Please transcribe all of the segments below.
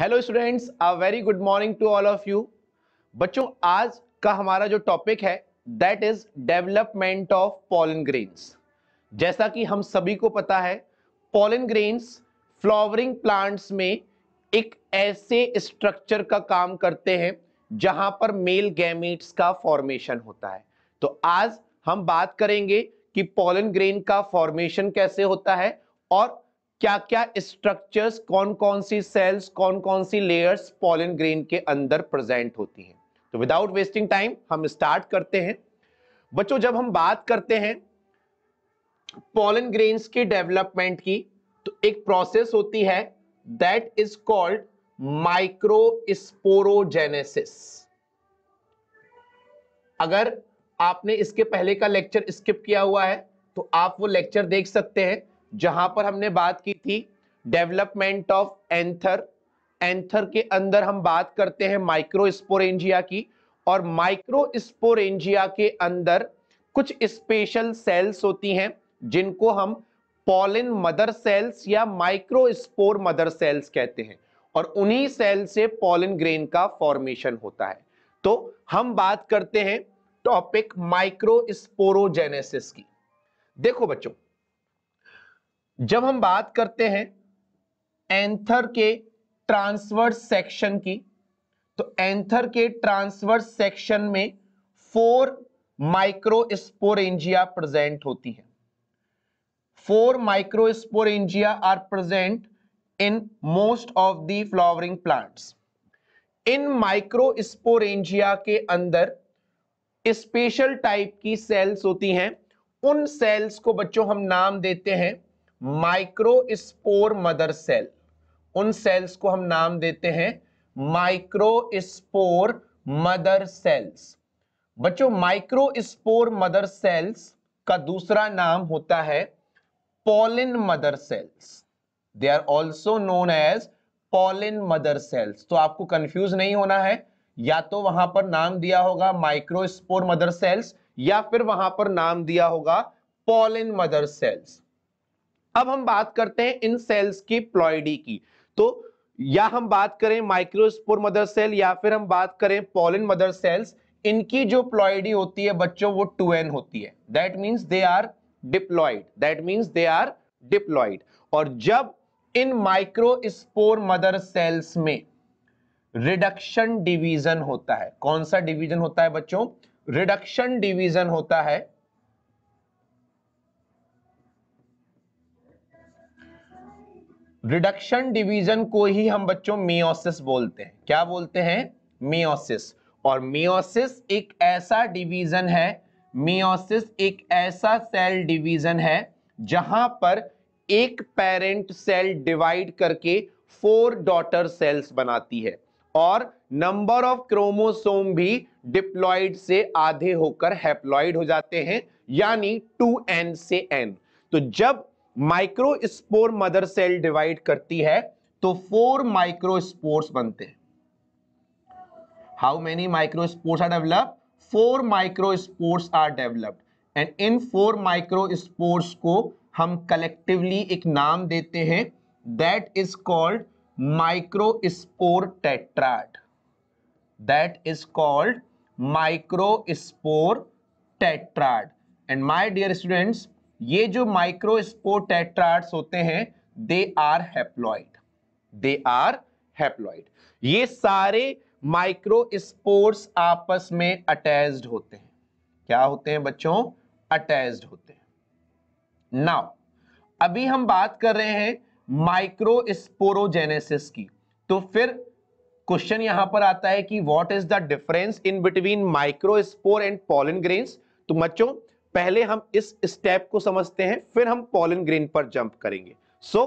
Hello students, a very good morning to all of you. बच्चों, आज का हमारा जो टॉपिक है that is development of pollen grains. जैसा कि हम सभी को पता है, पॉलन ग्रेन्स फ्लावरिंग प्लांट्स में एक ऐसे स्ट्रक्चर का काम करते हैं जहां पर मेल गैमेट्स का फॉर्मेशन होता है। तो आज हम बात करेंगे कि पॉलन ग्रेन का फॉर्मेशन कैसे होता है और क्या क्या स्ट्रक्चर्स, कौन कौन सी सेल्स, कौन कौन सी लेयर्स पॉलन ग्रेन के अंदर प्रेजेंट होती हैं। तो विदाउट वेस्टिंग टाइम हम स्टार्ट करते हैं। बच्चों, जब हम बात करते हैं पॉलन ग्रेन्स के डेवलपमेंट की, तो एक प्रोसेस होती है दैट इज कॉल्ड माइक्रोस्पोरोजेनेसिस। अगर आपने इसके पहले का लेक्चर स्किप किया हुआ है तो आप वो लेक्चर देख सकते हैं जहां पर हमने बात की थी डेवलपमेंट ऑफ एंथर। एंथर के अंदर हम बात करते हैं माइक्रोस्पोरेंजिया की, और माइक्रोस्पोरेंजिया के अंदर कुछ स्पेशल सेल्स होती हैं जिनको हम पॉलन मदर सेल्स या माइक्रोस्पोर मदर सेल्स कहते हैं, और उन्हीं सेल से पॉलन ग्रेन का फॉर्मेशन होता है। तो हम बात करते हैं टॉपिक माइक्रोस्पोरोजेनेसिस की। देखो बच्चों, जब हम बात करते हैं एंथर के ट्रांसवर्स सेक्शन की, तो एंथर के ट्रांसवर्स सेक्शन में 4 माइक्रोस्पोरेंजिया प्रेजेंट होती है। 4 microsporangia are present in most of the flowering plants. इन माइक्रोस्पोरेंजिया के अंदर स्पेशल टाइप की सेल्स होती हैं। उन सेल्स को बच्चों हम नाम देते हैं माइक्रोस्पोर मदर सेल। उन सेल्स को हम नाम देते हैं माइक्रोस्पोर मदर सेल्स। बच्चों, माइक्रोस्पोर मदर सेल्स का दूसरा नाम होता है pollen mother cells. They are also known as pollen mother cells. तो आपको कंफ्यूज नहीं होना है, या तो वहां पर नाम दिया होगा माइक्रोस्पोर मदर सेल्स या फिर वहां पर नाम दिया होगा पॉलिन मदर सेल्स। अब हम बात करते हैं इन सेल्स की प्लॉइडी की। तो या हम बात करें माइक्रोस्पोर मदर सेल या फिर हम बात करें पॉलिन मदर सेल्स, इनकी जो प्लॉइडी होती है बच्चों वो 2n होती है। That means they are diploid. और जब इन माइक्रोस्पोर मदर सेल्स में रिडक्शन डिवीजन होता है, कौन सा डिवीजन होता है बच्चों? रिडक्शन डिवीजन होता है। रिडक्शन डिवीजन को ही हम बच्चों मियोसिस बोलते हैं। क्या बोलते हैं? मियोसिस। और मियोसिस एक ऐसा डिवीजन है, मियोसिस एक ऐसा सेल डिवीजन है जहां पर एक पेरेंट सेल डिवाइड करके 4 डॉटर सेल्स बनाती है, और नंबर ऑफ क्रोमोसोम भी डिप्लॉइड से आधे होकर हैप्लॉइड हो जाते हैं, यानी 2n से n। तो जब माइक्रोस्पोर मदर सेल डिवाइड करती है तो 4 माइक्रोस्पोर्स बनते हैं। How many microspores are developed? 4 microspores are developed, and इन 4 माइक्रोस्पोर्स को हम कलेक्टिवली एक नाम देते हैं that is called microspore tetrad. That is called microspore tetrad. And my dear students, ये जो माइक्रोस्पोर टेट्राड्स होते हैं दे आर हैप्लॉइड। ये सारे माइक्रोस्पोर्स आपस में अटैच्ड होते हैं। क्या होते हैं बच्चों? अटैच्ड होते हैं। नाउ अभी हम बात कर रहे हैं माइक्रोस्पोरोजेनेसिस की। तो फिर क्वेश्चन यहां पर आता है कि what is the difference in between microspore and pollen grains. तो बच्चों, पहले हम इस स्टेप को समझते हैं, फिर हम पॉलन ग्रेन पर जंप करेंगे। सो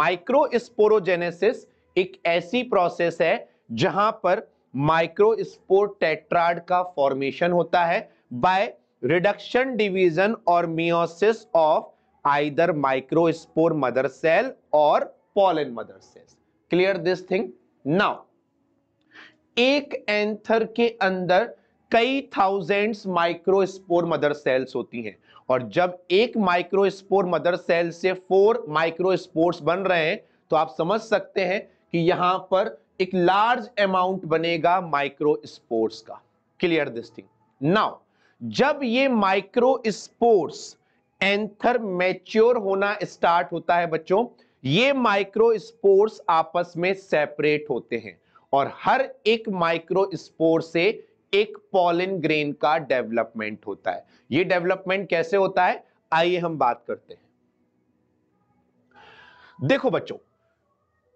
माइक्रोस्पोरोजेनेसिस एक ऐसी प्रोसेस है जहां पर माइक्रोस्पोर टेट्राड का फॉर्मेशन होता है बाय रिडक्शन डिवीजन और meiosis of either microspore mother cell or pollen mother cells. Clear this thing? Now, एक एंथर के अंदर कई थाउजेंड्स माइक्रोस्पोर मदर सेल्स होती हैं, और जब एक माइक्रोस्पोर मदर सेल से 4 माइक्रोस्पोर्स बन रहे हैं तो आप समझ सकते हैं कि यहां पर एक लार्ज अमाउंट बनेगा माइक्रोस्पोर्स का। Clear this thing. नाउ जब ये माइक्रोस्पोर्स एंथर मैच्योर होना स्टार्ट होता है बच्चों, ये माइक्रोस्पोर्स आपस में सेपरेट होते हैं और हर एक माइक्रोस्पोर से एक पॉलन ग्रेन का डेवलपमेंट होता है। ये डेवलपमेंट कैसे होता है आइए हम बात करते हैं। देखो बच्चों,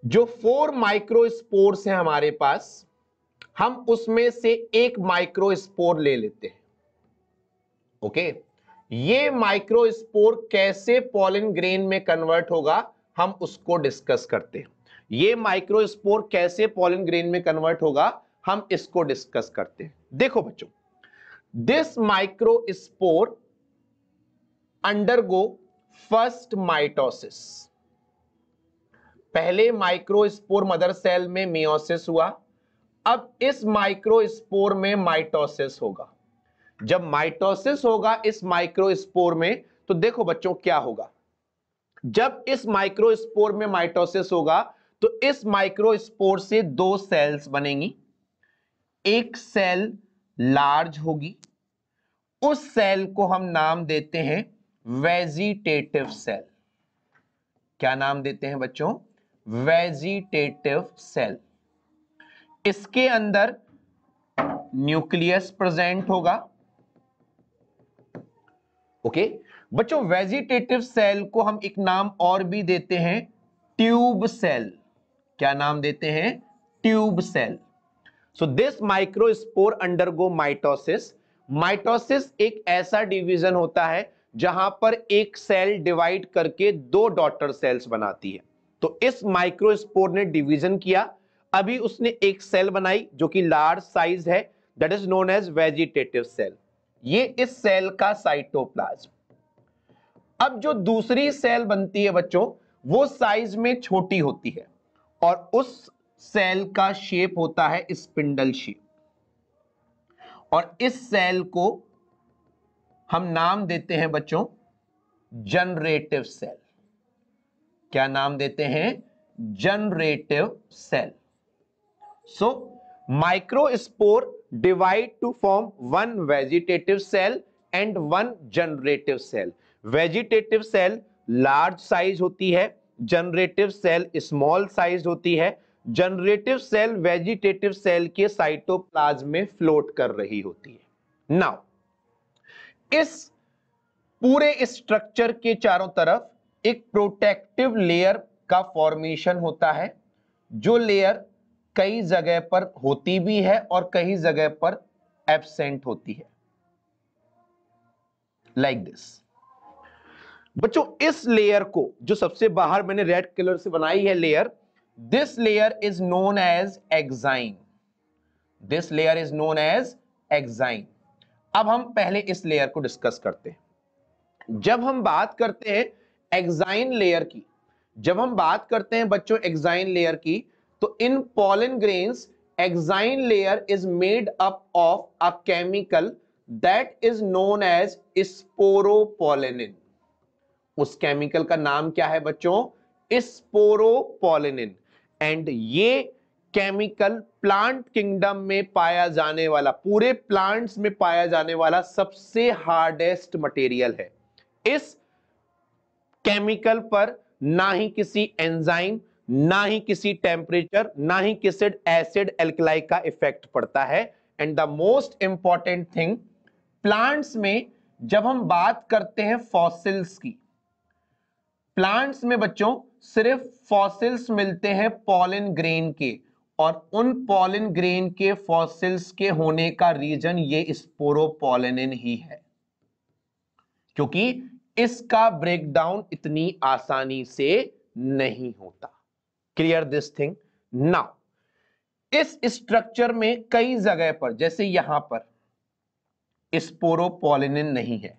जो 4 माइक्रोस्पोर्स हैं हमारे पास, हम उसमें से एक माइक्रोस्पोर ले लेते हैं। ओके, ये माइक्रोस्पोर कैसे पॉलन ग्रेन में कन्वर्ट होगा हम उसको डिस्कस करते हैं। ये माइक्रोस्पोर कैसे पॉलन ग्रेन में कन्वर्ट होगा हम इसको डिस्कस करते हैं। देखो बच्चों, this microspore undergo first mitosis. पहले माइक्रोस्पोर मदर सेल में मियोसिस हुआ, अब इस माइक्रोस्पोर में माइटोसिस होगा। जब माइटोसिस होगा इस माइक्रोस्पोर में तो देखो बच्चों क्या होगा, जब इस माइक्रोस्पोर में माइटोसिस होगा तो इस माइक्रोस्पोर से 2 सेल्स बनेंगी। एक सेल लार्ज होगी, उस सेल को हम नाम देते हैं वेजिटेटिव सेल। क्या नाम देते हैं बच्चों? Vegetative cell. इसके अंदर न्यूक्लियस प्रेजेंट होगा। ओके बच्चों, वेजिटेटिव सेल को हम एक नाम और भी देते हैं, ट्यूब सेल। क्या नाम देते हैं? Tube cell. So this microspore undergo mitosis. Mitosis एक ऐसा डिवीजन होता है जहां पर एक सेल डिवाइड करके 2 डॉटर सेल्स बनाती है। तो इस माइक्रोस्पोर ने डिवीजन किया, अभी उसने एक सेल बनाई जो कि लार्ज साइज है, that is known as vegetative cell. ये इस सेल का साइटोप्लाज्म। अब जो दूसरी सेल बनती है बच्चों वो साइज में छोटी होती है और उस सेल का शेप होता है स्पिंडल शेप, और इस सेल को हम नाम देते हैं बच्चों जनरेटिव सेल। क्या नाम देते हैं? Generative cell. So microspore divide to form 1 vegetative cell and 1 generative cell. Vegetative cell large size होती है, जनरेटिव सेल स्मॉल साइज होती है। जनरेटिव सेल वेजिटेटिव सेल के साइटोप्लाज्म में फ्लोट कर रही होती है। नाउ इस पूरे स्ट्रक्चर के चारों तरफ एक प्रोटेक्टिव लेयर का फॉर्मेशन होता है, जो लेयर कई जगह पर होती भी है और कई जगह पर एब्सेंट होती है, लाइक दिस। बच्चों इस लेयर को जो सबसे बाहर मैंने रेड कलर से बनाई है layer, this layer is known as exine. This layer is known as exine. अब हम पहले इस लेयर को डिस्कस करते हैं। जब हम बात करते हैं एक्साइन लेयर की, जब हम बात करते हैं बच्चों एक्साइन लेयर की, तो in pollen grains exine layer is made up of a chemical that is known as sporopollenin. उस केमिकल का नाम क्या है बच्चों? स्पोरोपोलेनिन। एंड ये केमिकल प्लांट किंगडम में पाया जाने वाला, पूरे प्लांट्स में पाया जाने वाला सबसे हार्डेस्ट मटेरियल है। इस केमिकल पर ना ही किसी एंजाइम, ना ही किसी टेम्परेचर, ना ही किसी एसिड एल्कलाई का इफेक्ट पड़ता है। And the most important thing, plants में जब हम बात करते हैं फॉसिल्स की, प्लांट्स में बच्चों सिर्फ फॉसिल्स मिलते हैं पॉलन ग्रेन के, और उन पॉलन ग्रेन के फॉसिल्स के होने का रीजन ये स्पोरोपोलेनिन ही है, क्योंकि इसका ब्रेकडाउन इतनी आसानी से नहीं होता। Clear this thing. नाउ इस स्ट्रक्चर में कई जगह पर, जैसे यहां पर स्पोरोपोलेनिन नहीं है,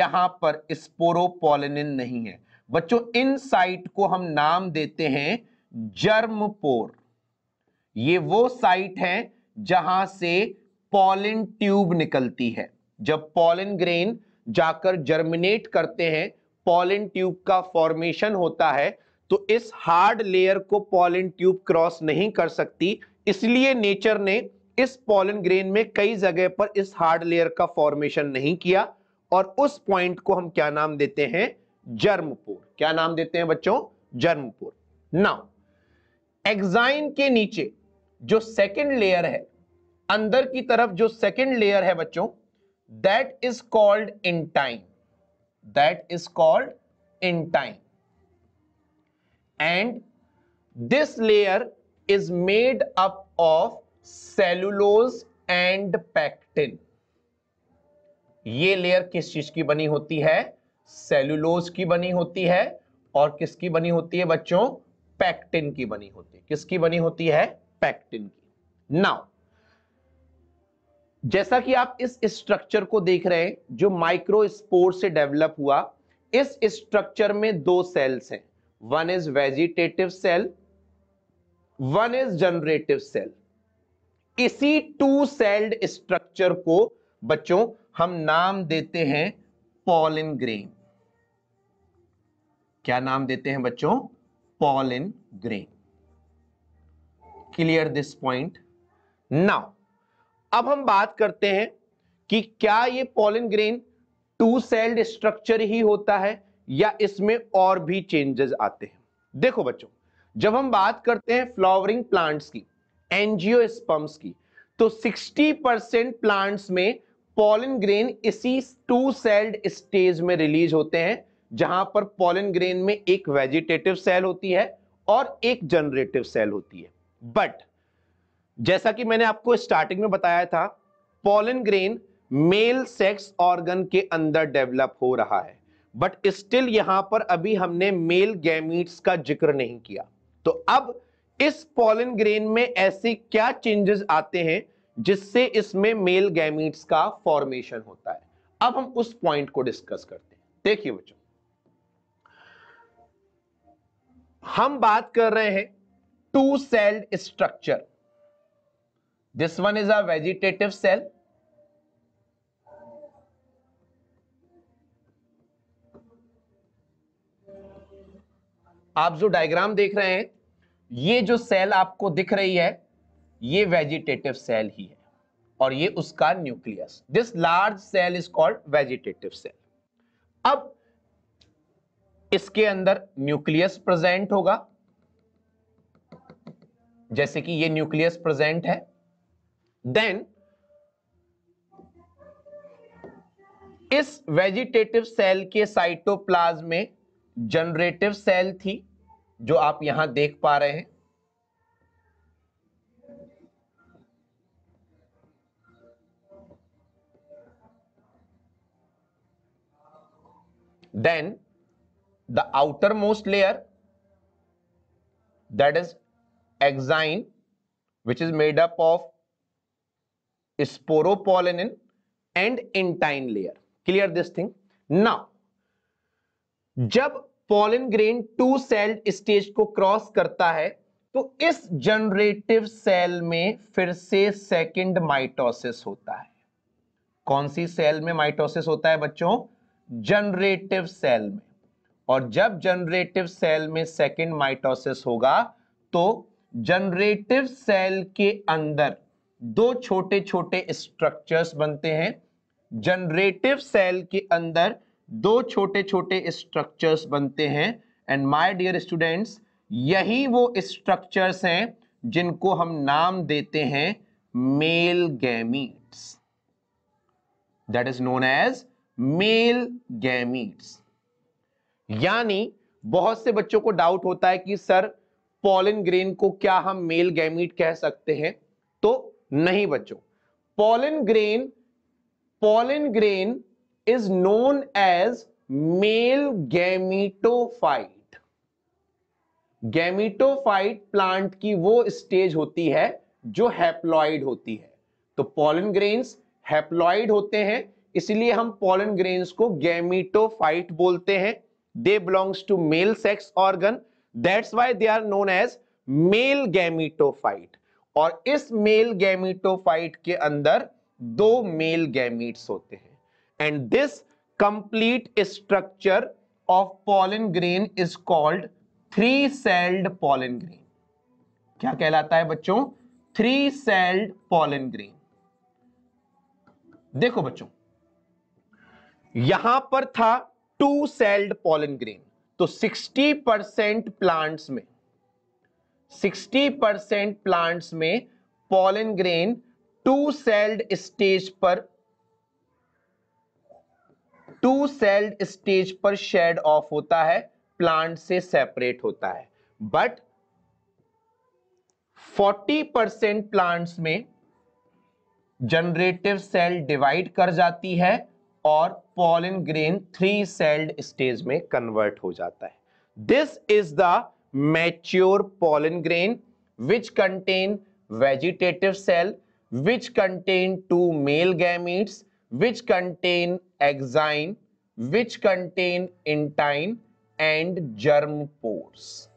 यहां पर स्पोरोपोलेनिन नहीं है बच्चों, इन साइट को हम नाम देते हैं जर्मपोर। ये वो साइट है जहां से पॉलन ट्यूब निकलती है। जब पॉलन ग्रेन जाकर जर्मिनेट करते हैं, पॉलन ट्यूब का फॉर्मेशन होता है, तो इस हार्ड लेयर को पॉलन ट्यूब क्रॉस नहीं कर सकती, इसलिए नेचर ने इस पॉलन ग्रेन में कई जगह पर इस हार्ड लेयर का फॉर्मेशन नहीं किया और उस पॉइंट को हम क्या नाम देते हैं, जर्मपोर। क्या नाम देते हैं बच्चों, जर्मपोर। नाउ एक्साइन के नीचे जो सेकंड लेयर है, अंदर की तरफ जो सेकंड लेयर है बच्चों, that is called intine, that is called intine, and this layer is made up of cellulose and pectin. ये लेयर किस चीज की बनी होती है, सेलुलोज की बनी होती है, और किसकी बनी होती है बच्चों, पैक्टिन की बनी होती है। किसकी बनी होती है, पैक्टिन की। नाउ जैसा कि आप इस स्ट्रक्चर को देख रहे हैं जो माइक्रोस्पोर से डेवलप हुआ, इस स्ट्रक्चर में दो सेल्स हैं, one is vegetative cell, one is generative cell. इसी टू सेल्ड स्ट्रक्चर को बच्चों हम नाम देते हैं पॉलन ग्रेन। क्या नाम देते हैं बच्चों, pollen grain. Clear this point. Now अब हम बात करते हैं कि क्या ये pollen grain two celled structure ही होता है या इसमें और भी चेंजेस आते हैं। देखो बच्चों, जब हम बात करते हैं फ्लावरिंग प्लांट्स की, एंजियोस्पर्म्स की, तो 60% प्लांट्स में पॉलन ग्रेन इसी टू सेल्ड स्टेज में रिलीज होते हैं, जहां पर पॉलन ग्रेन में एक वेजिटेटिव सेल होती है और एक जनरेटिव सेल होती है। बट जैसा कि मैंने आपको स्टार्टिंग में बताया था, pollen grain male sex organ के अंदर डेवलप हो रहा है, बट स्टिल यहां पर अभी हमने मेल गैमीट्स का जिक्र नहीं किया। तो अब इस पॉलन ग्रेन में ऐसे क्या चेंजेस आते हैं जिससे इसमें मेल गैमीट्स का फॉर्मेशन होता है, अब हम उस पॉइंट को डिस्कस करते हैं। देखिए बच्चों, हम बात कर रहे हैं two celled structure, this one is a vegetative cell, आप जो डायग्राम देख रहे हैं ये जो सेल आपको दिख रही है ये वेजिटेटिव सेल ही है और ये उसका nucleus, this large cell is called vegetative cell. अब इसके अंदर न्यूक्लियस प्रेजेंट होगा, जैसे कि ये न्यूक्लियस प्रेजेंट है, देन इस वेजिटेटिव सेल के साइटोप्लाज्म में जनरेटिव सेल थी जो आप यहां देख पा रहे हैं, then the outer most layer that is exine which is made up of sporopollenin and intine layer. Clear this thing. Now जब pollen grain two celled stage को क्रॉस करता है तो इस जनरेटिव सेल में फिर से सेकंड माइटोसिस होता है। कौन सी सेल में माइटोसिस होता है बच्चों, जनरेटिव सेल में, और जब जनरेटिव सेल में सेकंड माइटोसिस होगा तो जनरेटिव सेल के अंदर दो छोटे छोटे स्ट्रक्चर्स बनते हैं, जनरेटिव सेल के अंदर दो छोटे छोटे स्ट्रक्चर्स बनते हैं, एंड माय डियर स्टूडेंट्स यही वो स्ट्रक्चर्स हैं जिनको हम नाम देते हैं male gametes, that is known as male gametes. यानी बहुत से बच्चों को डाउट होता है कि सर पॉलन ग्रेन को क्या हम मेल गैमीट कह सकते हैं, तो नहीं बच्चों, pollen grain is known as male gametophyte। gametophyte plant की वो स्टेज होती है जो हैप्लॉइड होती है, तो pollen grains हैप्लॉइड होते हैं, इसलिए हम pollen grains को gametophyte बोलते हैं। they belongs to male sex organ, that's why they are known as male gametophyte। और इस male gametophyte के अंदर दो male gametes होते हैं, and this complete structure of pollen grain is called three celled pollen grain. क्या कहलाता है बच्चों? Three celled pollen grain. देखो बच्चों, यहां पर था टू सेल्ड पॉलन ग्रेन, तो 60% प्लांट्स में 60% प्लांट्स में pollen grain two celled stage पर शेड ऑफ होता है, प्लांट से सेपरेट होता है। बट 40% प्लांट्स में जनरेटिव सेल डिवाइड कर जाती है और pollen grain three celled stage में कन्वर्ट हो जाता है। This is the mature pollen grain which contain vegetative cell, which contain two male gametes, which contain exine, which contain intine and germ pores.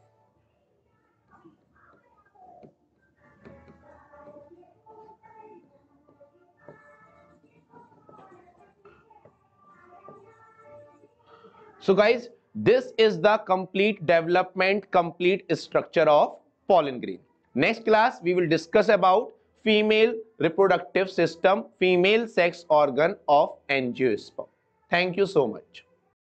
So guys, this is the complete development, complete structure of pollen grain. Next class we will discuss about female reproductive system, female sex organ of angiosperm. Thank you so much.